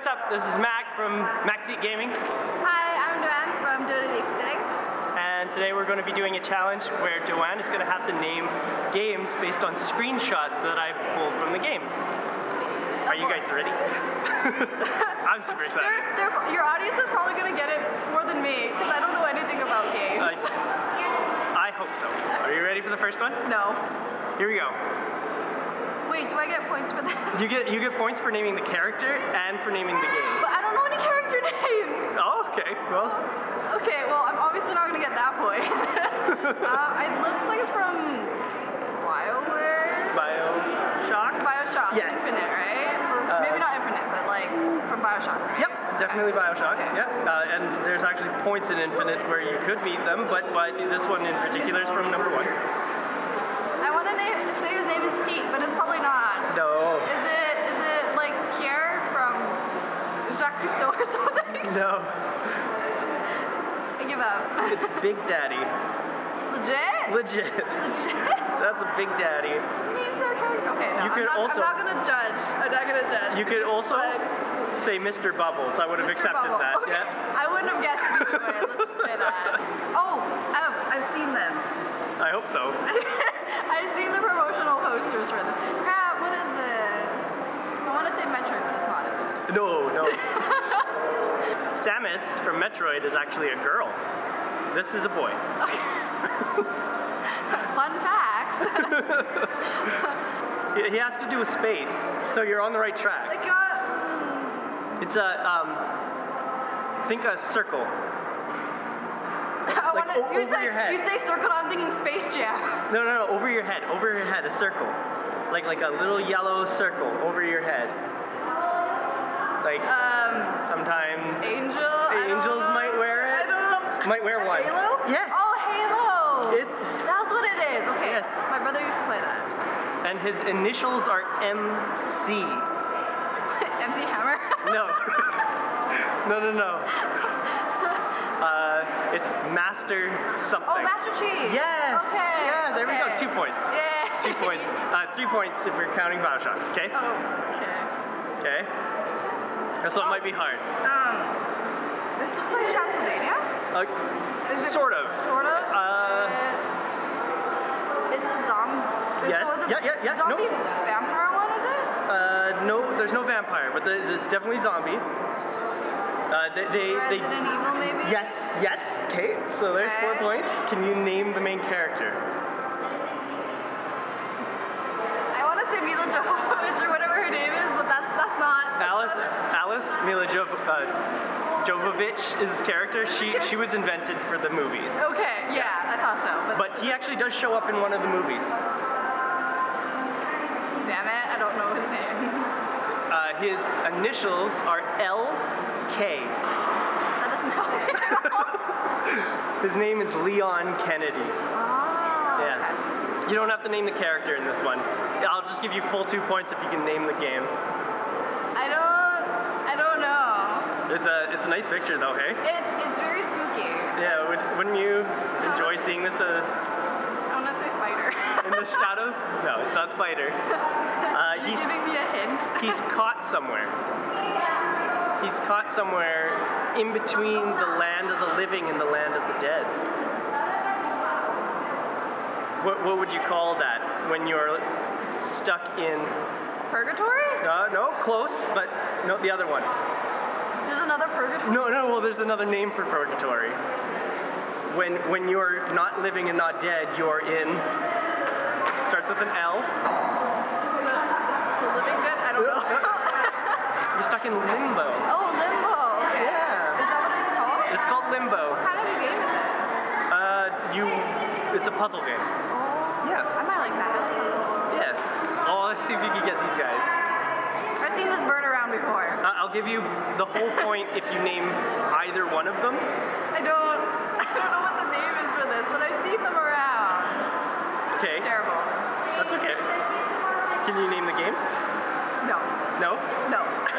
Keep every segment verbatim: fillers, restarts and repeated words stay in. what's up? This is Mac from Macseat Gaming. Hi, I'm Doan from Dodo the Extinct. And today we're going to be doing a challenge where Doan is going to have to name games based on screenshots that I pulled from the games. Are you guys ready? I'm super excited. They're, they're, your audience is probably going to get it more than me because I don't know anything about games. Uh, I hope so. Are you ready for the first one? No. Here we go. Wait, do I get points for this? You get you get points for naming the character and for naming the game. But I don't know any character names. Oh, okay. Well. Okay. Well, I'm obviously not gonna get that point. uh, it looks like it's from Bioware. Bioshock. Bioshock. Yes. Infinite, right? Or uh, maybe not Infinite, but like from Bioshock. Right? Yep. Definitely Bioshock. Okay. Yeah, uh, and there's actually points in Infinite where you could beat them, but but this one in particular is from number one. I want to name, say his name is Pete, but it's probably not. No. Is it is it like Pierre from Jacques Cousteau or something? No. I give up. It's Big Daddy. Legit? Legit. Legit? That's a Big Daddy. Names their character. Okay, no. You could I'm, not, also, I'm not gonna judge. I'm not gonna judge. You could also like, say Mister Bubbles. I would have accepted Bubble. that. Okay. Yeah. I wouldn't have guessed anyway. Let's just say that. Oh, oh, I've seen this. I hope so. I've seen the promotional posters for this. Crap, what is this? I want to say Metroid, but it's not, is it? No, no. Samus from Metroid is actually a girl. This is a boy. Okay. Fun facts. He has to do with space, so you're on the right track. Like a... It's a, um, think a circle. I like wanna, o you, over say, your head. You say circle, I'm thinking Space Jam. No, no, no, over your head, over your head, a circle. Like like a little yellow circle over your head. Like um, sometimes angel, angels might wear it. I don't know. Might wear a one. Halo? Yes. Oh, Halo. It's. That's what it is. Okay. Yes. My brother used to play that. And his initials are M C. M C Hammer? No. No, no, no. Uh, it's Master something. Oh, Master Chief. Yes. Okay. Yeah, there okay. we go. Two points. Yay. Two points. Uh, three points if we're counting Bioshock. Okay. Oh. Okay. Okay. This one oh. might be hard. Um. This looks like Transylvania. Uh, sort of. Sort of. Uh. It's, it's a zombie. Yes. No yeah. Yeah. Yeah. Zombie nope. vampire one is it? Uh, no. There's no vampire, but the, it's definitely zombie. Uh, they, they, Resident they, Evil, maybe? Yes, yes, Kate. So there's okay. four points. Can you name the main character? I want to say Mila Jovovich or whatever her name is, but that's that's not. Alice, Alice Mila Jov, uh, Jovovich is his character. She she was invented for the movies. Okay, yeah, yeah. I thought so. But, but he actually does show up in one of the movies. Damn it, I don't know his name. Uh, his initials are L. K. That doesn't help me at all. His name is Leon Kennedy. Oh. Yes. Okay. You don't have to name the character in this one. I'll just give you full two points if you can name the game. I don't. I don't know. It's a. It's a nice picture though, hey? It's. It's very spooky. Yeah. Would, wouldn't you enjoy uh, seeing this? Uh, I want to say spider. In the shadows? No, it's not spider. Uh, You're he's giving me a hint. He's caught somewhere. He's caught somewhere in between the land of the living and the land of the dead. What, what would you call that when you're stuck in... Purgatory? Uh, no, close, but no, the other one. There's another purgatory? No, no, well, there's another name for purgatory. When, when you're not living and not dead, you're in... Starts with an L. The, the living dead? I don't know. You're stuck in Limbo. Oh, Limbo. Okay. Yeah. Is that what it's called? It's called Limbo. What kind of a game is it? Uh, you... It's a puzzle game. Oh. Yeah. I might like that. I like puzzles. Yeah. Oh, let's see if you can get these guys. I've seen this bird around before. Uh, I'll give you the whole point if you name either one of them. I don't... I don't know what the name is for this, but I've seen them around. Okay. It's terrible. That's okay. Can you name the game? No. No? No. Uh,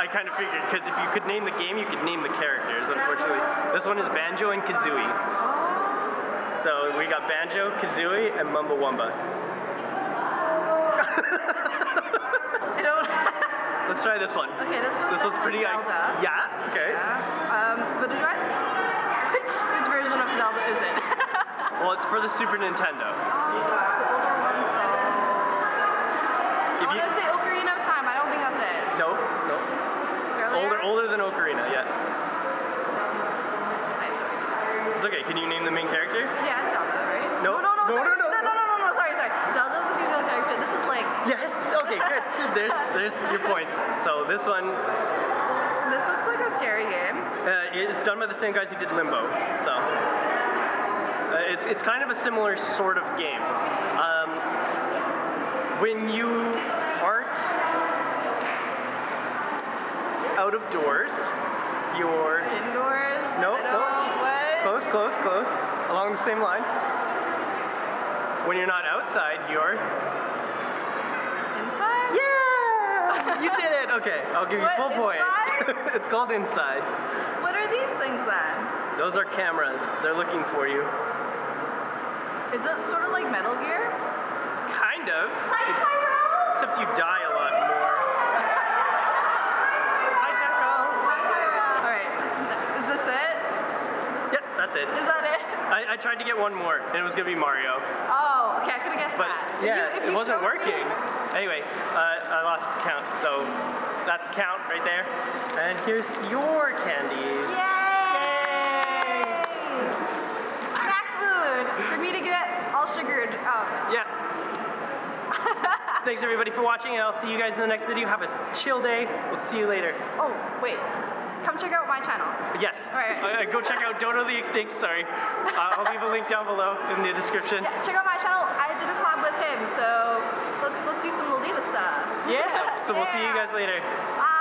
I kind of figured, because if you could name the game, you could name the characters, unfortunately. This one is Banjo and Kazooie. So we got Banjo, Kazooie, and Mumba Wumba. I don't... Let's try this one. Okay, this one. This one's pretty like Zelda. Like, yeah. Okay. Yeah. Um, but do I? Which which version of Zelda is it? Well, it's for the Super Nintendo. Oh, it's the older one. So if I want to say Ocarina of Time. I don't think that's it. No, no. Older, older than Ocarina. Yeah. I have no idea. It's okay. Can you name the main character? Yeah, it's Zelda, right? No, no, no, no, sorry. no, no, no, no, no, no, no, no. Sorry, sorry. Zelda's the female character. This is Link. Yes. Okay, good. There's, there's your points. So this one. This looks like a scary game. Uh, it's done by the same guys who did Limbo. So uh, it's, it's kind of a similar sort of game. Um, when you aren't out of doors, you're indoors. No, no. Close, close, close. Along the same line. When you're not outside, you're inside. Yeah, you did it. Okay, I'll give you what, full points. It's called Inside. What are these things then? Those are cameras. They're looking for you. Is it sort of like Metal Gear? Kind of. Hi, Tyrell. Except you die a lot more. Hi, Tyrell. Hi, Tyrell. All right. Is this it? Yep, that's it. Is that it? I, I tried to get one more, and it was gonna be Mario. Oh, okay. I could have guessed but, that. Yeah, if you, if it wasn't working. Me. Anyway, uh, I lost count, so that's the count right there. And here's your candies. Yay! Yay. Snack food for me to get all sugared out. Yeah. Thanks everybody for watching, and I'll see you guys in the next video. Have a chill day. We'll see you later. Oh, wait. Come check out my channel. Yes. All right. Uh, go check out Dodo the Extinct, sorry. Uh, I'll leave a link down below in the description. Yeah, check out my channel. I did a collab with him, so let's let's do some Lolita stuff. Yeah. So yeah. We'll see you guys later. Bye.